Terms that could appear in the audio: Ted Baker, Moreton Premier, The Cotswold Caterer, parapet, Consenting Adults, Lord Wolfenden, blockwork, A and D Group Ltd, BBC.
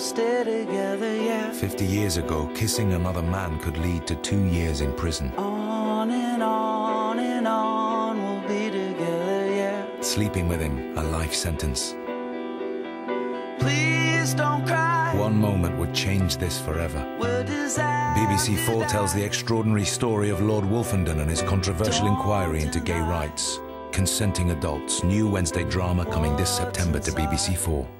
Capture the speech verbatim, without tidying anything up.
stay together, yeah. Fifty years ago, kissing another man could lead to two years in prison. On and on and on, we'll be together, yeah. Sleeping with him, a life sentence. Please don't cry. One moment would change this forever. B B C four tells the extraordinary story of Lord Wolfenden and his controversial inquiry into gay rights. Consenting Adults, new Wednesday drama coming this September to B B C four.